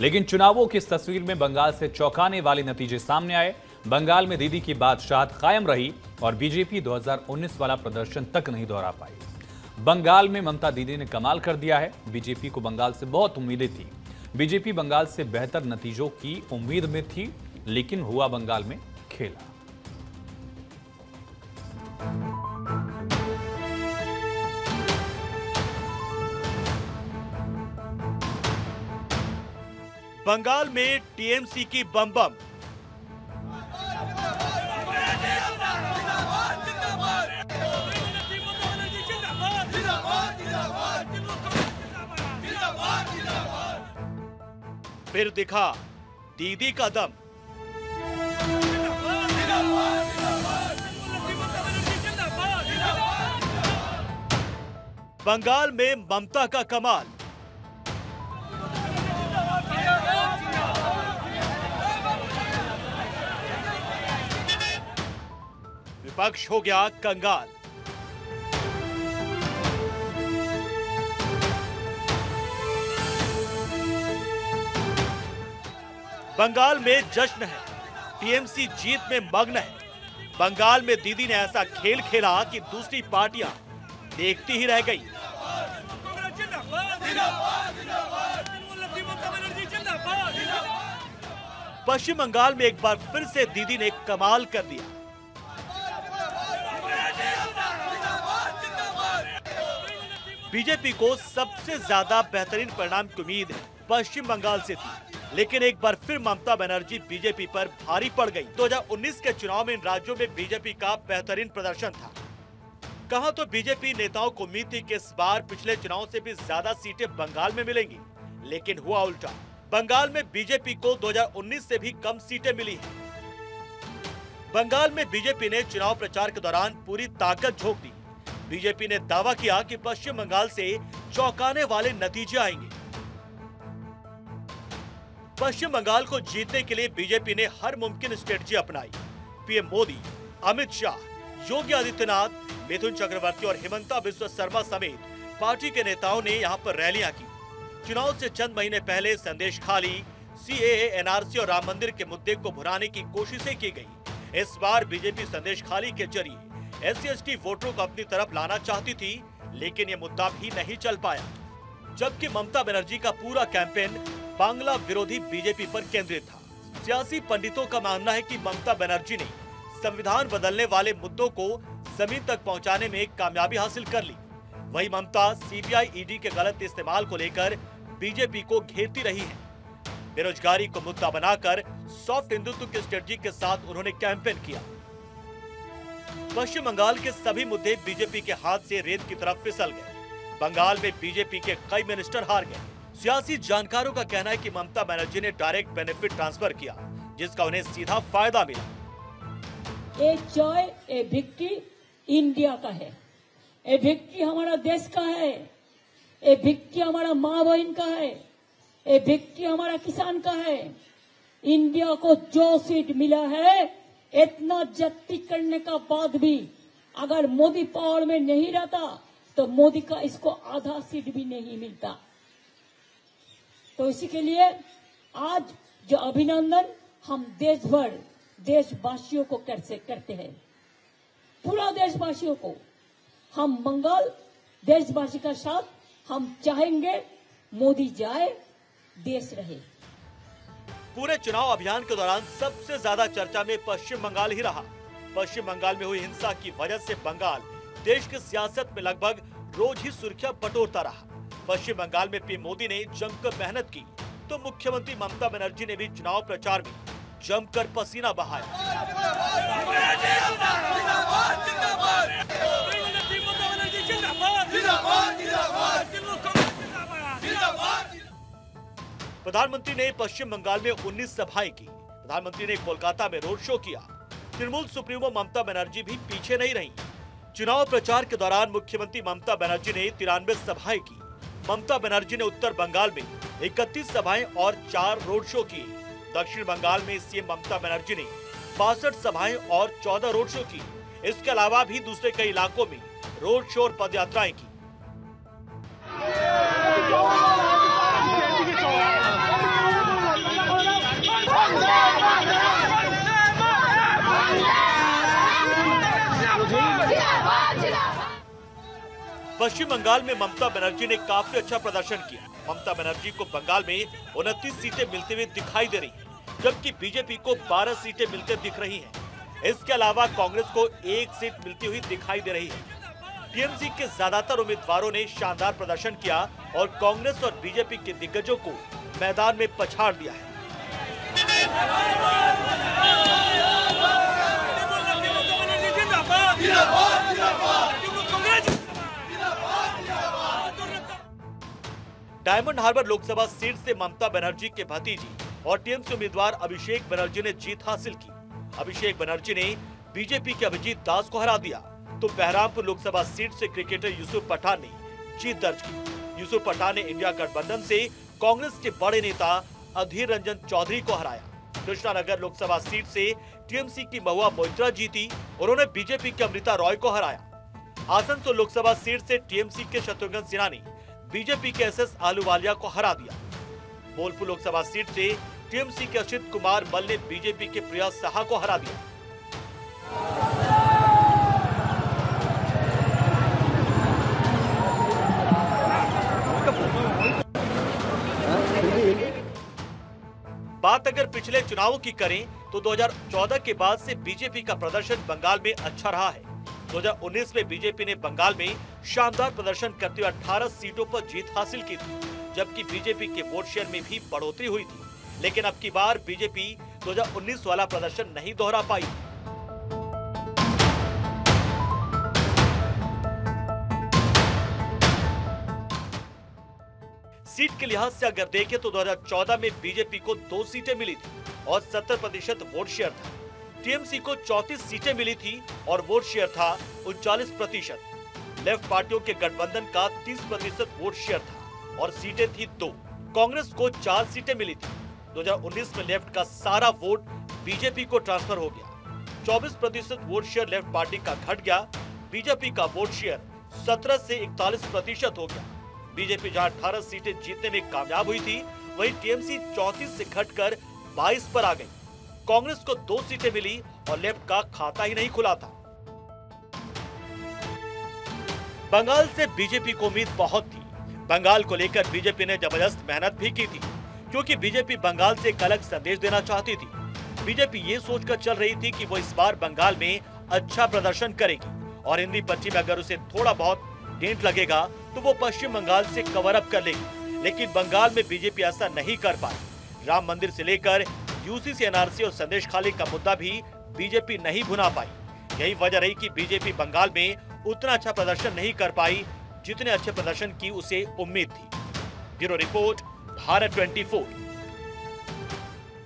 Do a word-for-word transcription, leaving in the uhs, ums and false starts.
लेकिन चुनावों की इस तस्वीर में बंगाल से चौंकाने वाले नतीजे सामने आए। बंगाल में दीदी की बादशाहत कायम रही और बीजेपी दो हज़ार उन्नीस वाला प्रदर्शन तक नहीं दोहरा पाई। बंगाल में ममता दीदी ने कमाल कर दिया है। बीजेपी को बंगाल से बहुत उम्मीदें थी। बीजेपी बंगाल से बेहतर नतीजों की उम्मीद में थी, लेकिन हुआ बंगाल में खेला। बंगाल में टीएमसी की बम बम, फिर दिखा दीदी का दम। बंगाल में ममता का कमाल। विपक्ष हो गया कंगाल। बंगाल में जश्न है, टीएमसी जीत में मग्न है। बंगाल में दीदी ने ऐसा खेल खेला कि दूसरी पार्टियां देखती ही रह गई। पश्चिम बंगाल में एक बार फिर से दीदी ने कमाल कर दिया। बीजेपी को सबसे ज्यादा बेहतरीन परिणाम की उम्मीद पश्चिम बंगाल से थी, लेकिन एक बार फिर ममता बनर्जी बीजेपी पर भारी पड़ गई। दो हज़ार उन्नीस के चुनाव में इन राज्यों में बीजेपी का बेहतरीन प्रदर्शन था। कहां तो बीजेपी नेताओं को उम्मीद थी कि इस बार पिछले चुनाव से भी ज्यादा सीटें बंगाल में मिलेंगी, लेकिन हुआ उल्टा। बंगाल में बीजेपी को दो हज़ार उन्नीस से भी कम सीटें मिली हैं। बंगाल में बीजेपी ने चुनाव प्रचार के दौरान पूरी ताकत झोंक दी। बीजेपी ने दावा किया कि पश्चिम बंगाल से चौंकाने वाले नतीजे आएंगे। पश्चिम बंगाल को जीतने के लिए बीजेपी ने हर मुमकिन स्ट्रेटजी अपनाई। पीएम मोदी, अमित शाह, योगी आदित्यनाथ, मिथुन चक्रवर्ती और हिमंता बिश्व शर्मा समेत पार्टी के नेताओं ने यहां पर रैलियां की। चुनाव से चंद महीने पहले संदेशखाली, सीएए, एनआरसी और राम मंदिर के मुद्दे को भुनाने की कोशिशें की गई। इस बार बीजेपी संदेशखाली के जरिए एससी एसटी वोटरों को अपनी तरफ लाना चाहती थी, लेकिन ये मुद्दा भी नहीं चल पाया। जबकि ममता बनर्जी का पूरा कैंपेन बांग्ला विरोधी बीजेपी पर केंद्रित था। सियासी पंडितों का मानना है कि ममता बनर्जी ने संविधान बदलने वाले मुद्दों को जमीन तक पहुंचाने में कामयाबी हासिल कर ली। वही ममता सीबीआई ईडी के गलत इस्तेमाल को लेकर बीजेपी को घेरती रही है। बेरोजगारी को मुद्दा बनाकर सॉफ्ट हिंदुत्व की स्ट्रेटजी के साथ उन्होंने कैंपेन किया। पश्चिम बंगाल के सभी मुद्दे बीजेपी के हाथ से रेत की तरफ फिसल गए। बंगाल में बीजेपी के कई मिनिस्टर हार गए। सियासी जानकारों का कहना है कि ममता बनर्जी ने डायरेक्ट बेनिफिट ट्रांसफर किया, जिसका उन्हें सीधा फायदा मिला। ये जय, ये विक्ट्री इंडिया का है, ये विक्ट्री हमारा देश का है, ये विक्ट्री हमारा माँ बहन का है, ये विक्ट्री हमारा किसान का है। इंडिया को जो सीट मिला है, इतना जत्ती करने का बाद भी अगर मोदी पावर में नहीं रहता तो मोदी का इसको आधा सीट भी नहीं मिलता। तो इसी के लिए आज जो अभिनंदन हम देश भर देशवासियों को करते करते हैं, पूरा देशवासियों को। हम बंगाल देशवासी का साथ हम चाहेंगे, मोदी जाए, देश रहे। पूरे चुनाव अभियान के दौरान सबसे ज्यादा चर्चा में पश्चिम बंगाल ही रहा। पश्चिम बंगाल में हुई हिंसा की वजह से बंगाल देश की सियासत में लगभग रोज ही सुर्खियां बटोरता रहा। पश्चिम बंगाल में पीएम मोदी ने जमकर मेहनत की, तो मुख्यमंत्री ममता बनर्जी ने भी चुनाव प्रचार में जमकर पसीना बहाया। प्रधानमंत्री ने पश्चिम बंगाल में उन्नीस सभाएं की। प्रधानमंत्री ने कोलकाता में रोड शो किया। तृणमूल सुप्रीमो ममता बनर्जी भी पीछे नहीं रही। चुनाव प्रचार के दौरान मुख्यमंत्री ममता बनर्जी ने तिरानवे सभाएं की। ममता बनर्जी ने उत्तर बंगाल में इकतीस सभाएं और चार रोड शो किए। दक्षिण बंगाल में सीएम ममता बनर्जी ने बासठ सभाएं और चौदह रोड शो किए। इसके अलावा भी दूसरे कई इलाकों में रोड शो और पदयात्राएं की। पश्चिम बंगाल में ममता बनर्जी ने काफी अच्छा प्रदर्शन किया। ममता बनर्जी को बंगाल में उनतीस सीटें मिलते हुए दिखाई दे रही है, जबकि बीजेपी को बारह सीटें मिलते दिख रही हैं। इसके अलावा कांग्रेस को एक सीट मिलती हुई दिखाई दे रही है। टीएमसी के ज्यादातर उम्मीदवारों ने शानदार प्रदर्शन किया और कांग्रेस और बीजेपी के दिग्गजों को मैदान में पछाड़ दिया है। डायमंड हार्बर लोकसभा सीट से ममता बनर्जी के भतीजी और टीएमसी उम्मीदवार अभिषेक बनर्जी ने जीत हासिल की। अभिषेक बनर्जी ने बीजेपी के अभिजीत दास को हरा दिया, तो बहरामपुर लोकसभा सीट से क्रिकेटर यूसुफ पठान ने जीत दर्ज की। यूसुफ पठान ने इंडिया गठबंधन से कांग्रेस के बड़े नेता अधीर रंजन चौधरी को हराया। कृष्णानगर लोकसभा सीट से टीएमसी की महुआ मोइत्रा जीती, उन्होंने बीजेपी की अमृता रॉय को हराया। आसनसोल लोकसभा सीट से टीएमसी के शत्रुघ्न सिन्हा ने बीजेपी के एसएस आलूवालिया को हरा दिया। बोलपुर लोकसभा सीट से टीएमसी के असित कुमार मल ने बीजेपी के प्रिया साहा को हरा दिया। बात अगर पिछले चुनावों की करें तो दो हज़ार चौदह के बाद से बीजेपी का प्रदर्शन बंगाल में अच्छा रहा है। दो हज़ार उन्नीस में बीजेपी ने बंगाल में शानदार प्रदर्शन करते हुए अठारह सीटों पर जीत हासिल की थी, जबकि बीजेपी के वोट शेयर में भी बढ़ोतरी हुई थी। लेकिन अब की बार बीजेपी दो हज़ार उन्नीस वाला प्रदर्शन नहीं दोहरा पाई। सीट के लिहाज से अगर देखें तो दो हज़ार चौदह में बीजेपी को दो सीटें मिली थी और सत्तर प्रतिशत वोट शेयर था। टीएमसी को चौंतीस सीटें मिली थी और वोट शेयर था उनचालीस प्रतिशत। लेफ्ट पार्टियों के गठबंधन का तीस प्रतिशत वोट शेयर था और सीटें थी दो। कांग्रेस को चार सीटें मिली थी। दो हज़ार उन्नीस में लेफ्ट का सारा वोट बीजेपी को ट्रांसफर हो गया। चौबीस प्रतिशत वोट शेयर लेफ्ट पार्टी का घट गया। बीजेपी का वोट शेयर सत्रह से इकतालीस प्रतिशत हो गया। बीजेपी जहाँ अठारह सीटें जीतने में कामयाब हुई थी, वही टीएमसी चौंतीस से घटकर बाईस पर आ गई। कांग्रेस को दो सीटें मिली और लेफ्ट का खाता ही नहीं खुला था। बंगाल से बीजेपी को उम्मीद बहुत थी। बंगाल को लेकर बीजेपी ने जबरदस्त मेहनत भी की थी, क्योंकि बीजेपी बंगाल से एक अलग संदेश देना चाहती थी। बीजेपी ये सोचकर चल रही थी कि वो इस बार बंगाल में अच्छा प्रदर्शन करेगी और हिंदी पट्टी में अगर उसे थोड़ा बहुत डेंट लगेगा तो वो पश्चिम बंगाल से कवर अप कर लेगी। लेकिन बंगाल में बीजेपी ऐसा नहीं कर पाई। राम मंदिर से लेकर यूसीसी, एनआरसी और संदेशखाली का मुद्दा भी बीजेपी नहीं भुना पाई। यही वजह रही कि बीजेपी बंगाल में उतना अच्छा प्रदर्शन नहीं कर पाई जितने अच्छे प्रदर्शन की उसे उम्मीद थी। ब्यूरो रिपोर्ट, भारत चौबीस।